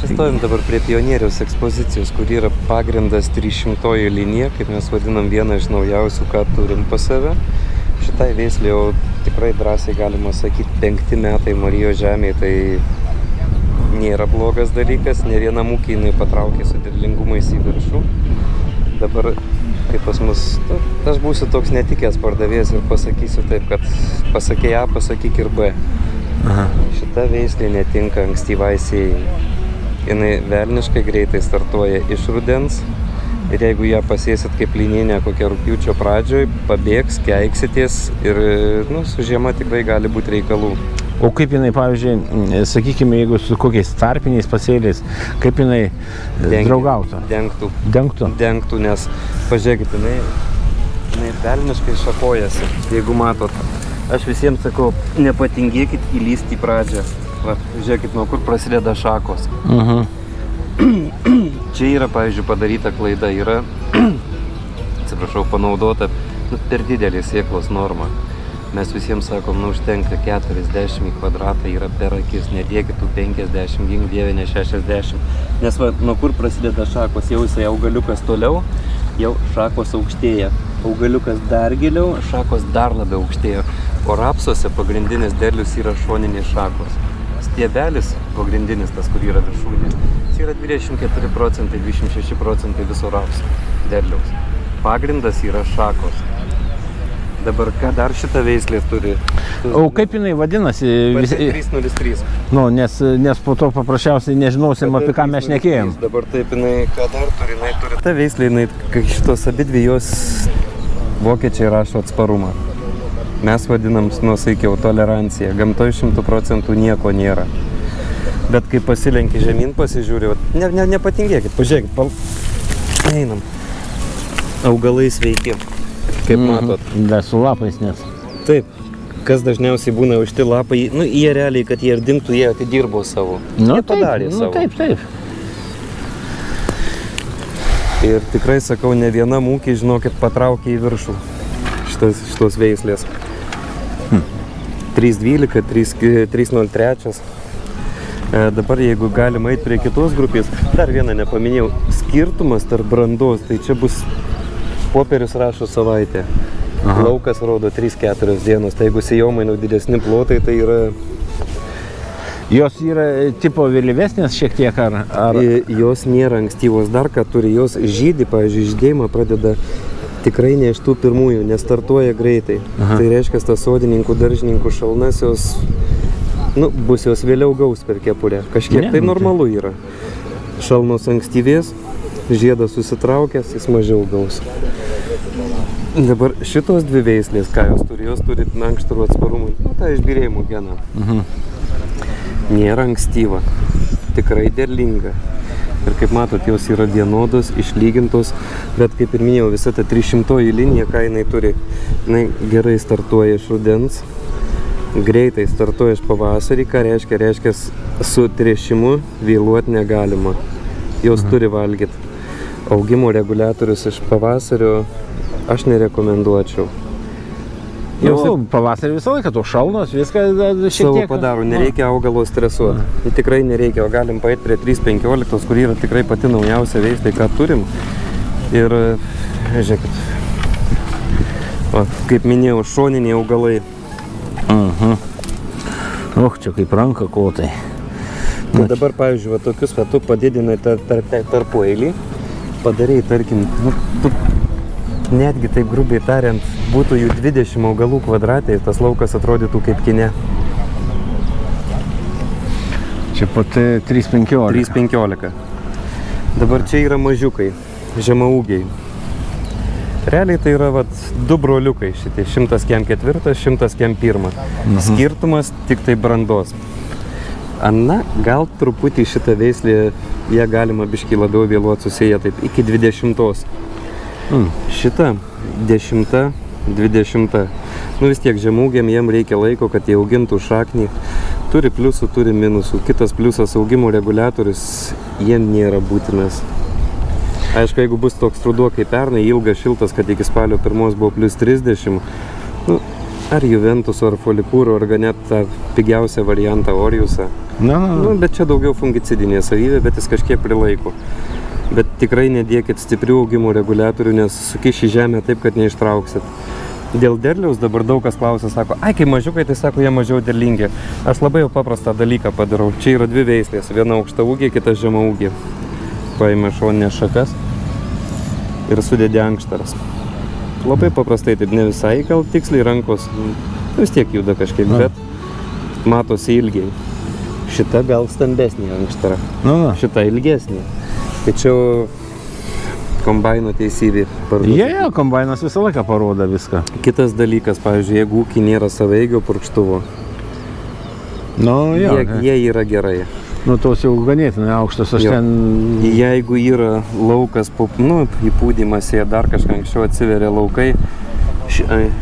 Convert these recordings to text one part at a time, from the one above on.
Sustojom dabar prie Pionieriaus ekspozicijos, kur yra pagrindas 300-oji linija, kaip mes vadinam vieną iš naujausių, ką turim pas save. Šitai veislė jau tikrai drąsiai galima sakyti, 5 metai Marijos žemėje, tai nėra blogas dalykas, ne vienam ūkį jinai patraukė su derlingumais į viršų. Dabar, kaip pas mus, aš būsiu toks netikęs pardavėjas ir pasakysiu taip, kad pasakė A, pasakyk ir B. Aha. Šita veislė netinka ankstyvai sėjai. Jinai velniškai greitai startuoja iš rudens ir jeigu ją pasėsit kaip linijinę kokią rugpjūčio pradžioj, pabėgs, keiksitės ir su žiema tikrai gali būti reikalų. O kaip jinai, pavyzdžiui, sakykime, jeigu su kokiais tarpiniais pasėliais, kaip jinai draugautų? Dengtų. Dengtų? Dengtų, nes, pažiūrėkit, jinai velniškai šakojasi, jeigu matot. Aš visiems sakau, nepatingėkit įlįsti į pradžią. Va, žiūrėkit, nuo kur prasideda šakos. Čia yra, pavyzdžiui, padaryta klaida, yra, atsiprašau, panaudota per didelį sėklos normą. Mes visiems sakom, užtenka 40 kvadratai yra per akis, nedėkit tų 50, gink dieve, ne 60. Nes va, nuo kur prasideda šakos, jau jisai augaliukas toliau, jau šakos aukštėja. Augaliukas dar giliau, šakos dar labiau aukštėja. O rapsuose pagrindinis derlius yra šoninės šakos. Stiebelis, pagrindinis tas, kur yra viršūnė, jis yra 24%, 26% viso rapsų derliaus. Pagrindas yra šakos. Dabar ką dar šita veislė turi? O kaip jinai vadinasi? 303. Nu, nes po to paprasčiausiai nežinosim, apie ką mes šnekėjom. Dabar taip jinai, ką dar turi, jinai turi. Ta veislė, jinai, kai šitos abidvijos vokiečiai rašo atsparumą. Mes vadinam nuosaikiau toleranciją. Gamtoje 100% nieko nėra. Bet kai pasilenki žemyn, pasižiūri, nepatingėkit, pažiūrėkit, einam. Augalai sveiki. Kaip matot. Dar su lapais net. Taip. Kas dažniausiai būna užti lapai, jie realiai, kad jie ir dinktų, jie atidirbo savo. Jie padarė savo. Taip, taip. Ir tikrai, sakau, ne vienam ūkį, žinokit, patraukė į viršų šitos veislės. 312, 303. Dabar, jeigu galima eiti prie kitos grupės, dar vieną nepaminėjau, skirtumas tarp brandos, tai čia bus... Popierius rašo savaitę, laukas rodo 3-4 dienos, tai jeigu sijomainų didesni plotai, tai yra... Jos yra tipo vėlyvesnės šiek tiek ar... Jos nėra ankstyvos dar, kad turi, jos žydį, pavyzdžiui, žydėjimą pradeda tikrai ne iš tų pirmųjų, nestartuoja greitai. Tai reiškia, tas sodininkų, daržininkų šalnas jos, bus jos vėliau gaus per kepurę, kažkiek tai normalu yra. Šalnos ankstyvės. Žiedas susitraukęs, jis mažiau gaus. Dabar šitos dvi veislės, ką jos turi ankštarų atsparumų, tą išbirėjimų geną. Nėra ankstyva, tikrai derlinga. Ir kaip matot, jos yra vienodos, išlygintos, bet kaip ir minėjau, visa ta 300-oji linija, ką jinai turi, jinai gerai startuoja iš rudens, greitai startuoja iš pavasarį, ką reiškia, su trėšimu vėluoti negalima. Jos turi valgyti. Augimo reguliatorius iš pavasario aš nerekomenduočiau. Jau pavasarį visą laiką, to šalnos, viską šiek tiek... Savo padaro, nereikia augalo stresuoti. Tikrai nereikia, o galim paėti prie 315, kur yra tikrai pati naujausia veislė, ką turim. Ir, žiūrėkit, kaip minėjau, šoniniai augalai. Och, čia kaip ranka kotai. Dabar, pavyzdžiui, tokius, tu padidinai tarp eilį. Padarėjai, tarkim, netgi taip grubiai tariant, būtų jų 20 augalų kvadratai, tas laukas atrodytų kaip kine. Čia pat 3,15. 3,15. Dabar čia yra mažiukai, žemaūgiai. Realiai tai yra 2 broliukai šitie, 104, 101. Skirtumas tik tai brandos. Na, gal truputį šitą veislį, ją galima biškį labiau vėluoti susėję, taip, iki 20. Šitą 10, 20. Vis tiek žemūgiam jiem reikia laiko, kad jie augintų šaknį. Turi pliusų, turi minusų. Kitas pliusas, augimo reguliatorius jiem nėra būtinas. Aišku, jeigu bus toks ruduo kaip pernai, ilgas šiltas, kad iki spalio 1 buvo plius 30, ar Juventus, ar Folikūro, ar net tą pigiausią variantą Oriusą. Nu, bet čia daugiau fungicidinė savybė, bet jis kažkiek prilaiko. Bet tikrai nedėkit stiprių augimų reguliatorių, nes sukiši žemę taip, kad neištrauksit. Dėl derliaus dabar daug kas klausia, sako, ai, kai mažiukai, tai sako, jie mažiau derlingi. Aš labai jau paprastą dalyką padarau. Čia yra dvi veislės, viena aukšta ūgė, kita žema ūgė. Paėmė šoninės šakas ir sudėdė ankštaras. Labai paprastai, taip ne visai, gal tiksliai rankos, vis tiek juda kažkaip, bet matosi ilgiai. Šita gal stambesnė ankštara, šita ilgesnė. Tačiau kombaino teisybė parduoda. Jie, kombainas visą laiką parodo viską. Kitas dalykas, pavyzdžiui, jeigu ūkiai nėra savaeigio purkštuvo, jie yra gerai. Nu, tos jau ganėtinai aukštas, aš ten... Jeigu yra laukas, nu, įpūdymas, jie dar kažką anksčiau atsiveria laukai,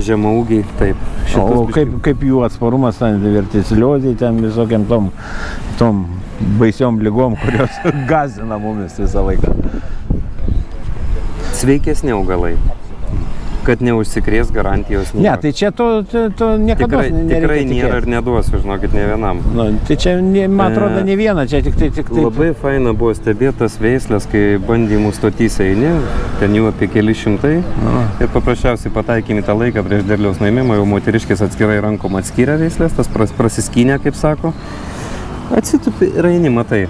žemaūgiai, taip. O kaip jų atsparumas ten verticiliozei, ten visokiam tom baisiom lygom, kurios gazina mumis visą laiką. Sveikesni augalai. Kad neužsikrės, garantijos nėra. Ne, tai čia to niekada nereikia tikėti. Tikrai nėra ir neduosiu, žinokit, ne vienam. Tai čia, man atrodo, ne viena, čia tik taip. Labai faina buvo stebėtas veislės, kai bandymų stotys eini, ten jų apie keli šimtai. Ir paprasčiausiai pataikinį tą laiką prieš derliaus nuėmimą, jau moteriškės atskirai rankom atskiria veislės, tas prasiskynė, kaip sako. Atsitupi ir eini, matai.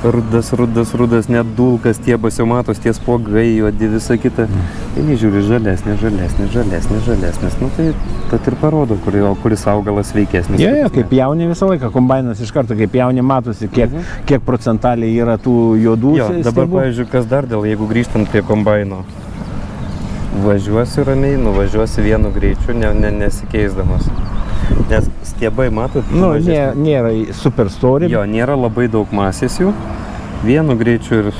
Rudas, net dulkas, tie basiumatos, tie spogai, juodi, visa kita. Ir nežiūri, žalesnės. Nu, tai tad ir parodo, kuris augalas veikesnis. Jo, kaip jauni visą laiką, kombainas iš karto, kaip jauni matosi, kiek procentaliai yra tų juodų. Jo, dabar, pavyzdžiui, kas dar dėl, jeigu grįžtant prie kombaino. Važiuosiu ramiai, nuvažiuosiu vienu greičiu, nesikeisdamas. Nes stiebai, matot, nėra super storį. Jo, nėra labai daug masės jų. Vienu greičiu ir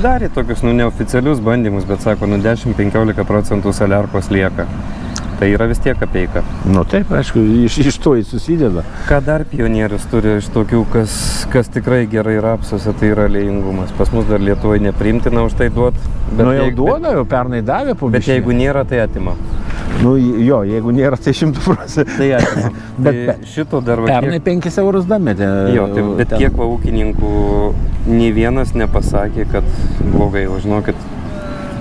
darė tokius, neoficialius bandymus, bet sako, 10–15% saliarkos lieka. Tai yra vis tiek apeika. Nu taip, aišku, iš to jis susideda. Ką dar pionierius turi iš tokių, kas tikrai gerai rapsuose, tai yra aliejingumas. Pas mus dar Lietuvoje nepriimtina už tai duot. Nu jau duoda, jau pernai davė po biškį. Bet jeigu nėra, tai atima. Nu jo, jeigu nėra, tai 100%. Tai atima. Bet šito dar... Pernai 5 eurus dametė. Jo, bet kiek va ūkininkų nei vienas nepasakė, kad blogai, žinokit.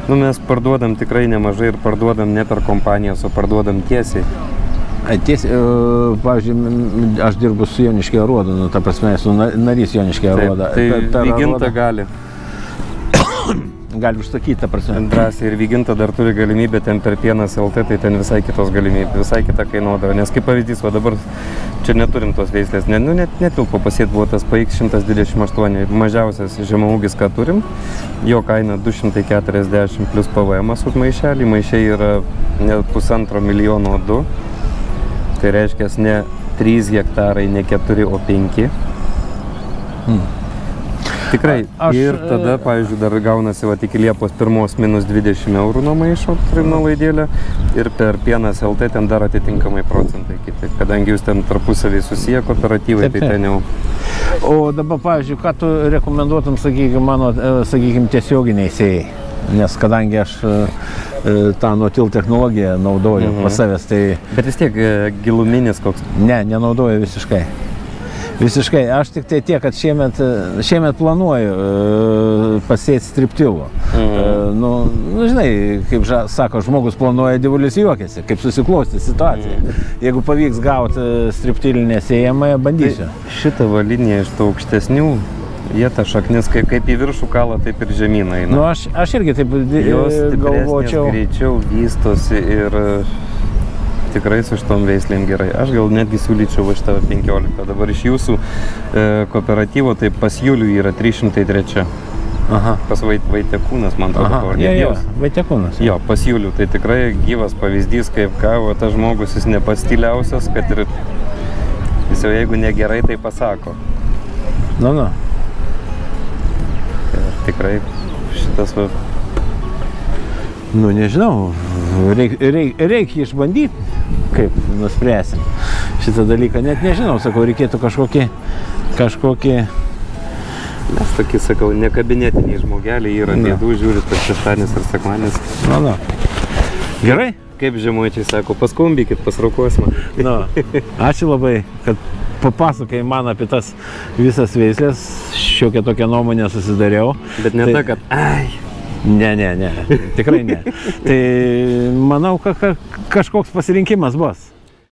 Nu, mes parduodam tikrai nemažai ir parduodam ne per kompanijas, o parduodam tiesiai. Tiesiai, pavyzdžiui, aš dirbu su Joniškio aruodu, nu, ta prasme, esu narys Joniškio aruodą. Tai Vyginta gali. Gali užsakyti, ta prasme. Drąsiai, ir Vyginta dar turi galimybę ten per Pienas LT, tai ten visai kitos galimybės, visai kita kainodara. Nes kaip pavyzdys, va dabar čia neturim tos veislės. Nu, net netilpo pasėt buvo tas PX 128, mažiausias žemaūgis, ką turim. Jo kaina 240 plus PVM už maišelį. Maišiai yra net 1,5 milijono 2. Tai reiškia, ne 3 hektarai, ne 4, o 5. Tikrai. Ir tada, pavyzdžiui, dar gaunasi iki Liepos 1 -20 eurų nuo maišo, turim nuolaidėlę. Ir per Pienas LT ten dar atitinkamai procentai kiti. Kadangi jūs ten tarpusavį susiję kooperatyvai, tai ten jau... O dabar, pavyzdžiui, ką tu rekomenduotum, sakykim, tiesioginiai sėjai? Nes kadangi aš tą no-till technologiją naudoju pas savęs, tai... Bet vis tiek giluminis koks? Ne, nenaudoju visiškai. Visiškai. Aš tik tai tiek, kad šiemet planuoju pasėti striptilo. Nu, žinai, kaip sako, žmogus planuoja, dievulis juokiasi, kaip susiklosti situaciją. Jeigu pavyks gauti striptilinę sėjamą, bandysiu. Šitą valinę iš tų aukštesnių, jie ta šaknis, kaip į viršų kalą, taip ir žemyną eina. Nu, aš irgi taip galvočiau. Jos stipresnės greičiau vystosi ir... Tikrai su šitom veislėm gerai. Aš gal netgi siūlyčiau va šitą 15. Dabar iš jūsų kooperatyvo, tai pas Julių yra 303. Pas Vaitekūnas, man atrodo, pavardė. Jo, Vaitekūnas. Jo, pas Julių. Tai tikrai gyvas pavyzdys, kaip ką, o tas žmogus jis ne pats stiliausias, kad ir jis jau jeigu negerai, tai pasako. Nu. Tikrai šitas va... Nu, nežinau, reikia išbandyti, kaip nuspręsim šitą dalyką. Net nežinau, sakau, reikėtų kažkokį... Mes tokį, sakau, nekabinetiniai žmogeliai yra, dėdų žiūri, tas šeštanis ar sekmanis. Gerai? Kaip žemaičiai sako, paskumbykit, pasraukos man. No, ačiū labai, kad papasakai man apie tas visas veislės, šiokia tokia nuomonė susidariau. Bet ne tai, ta, kad ai. Ne, ne, ne, tikrai ne. Tai manau, kažkoks pasirinkimas bus.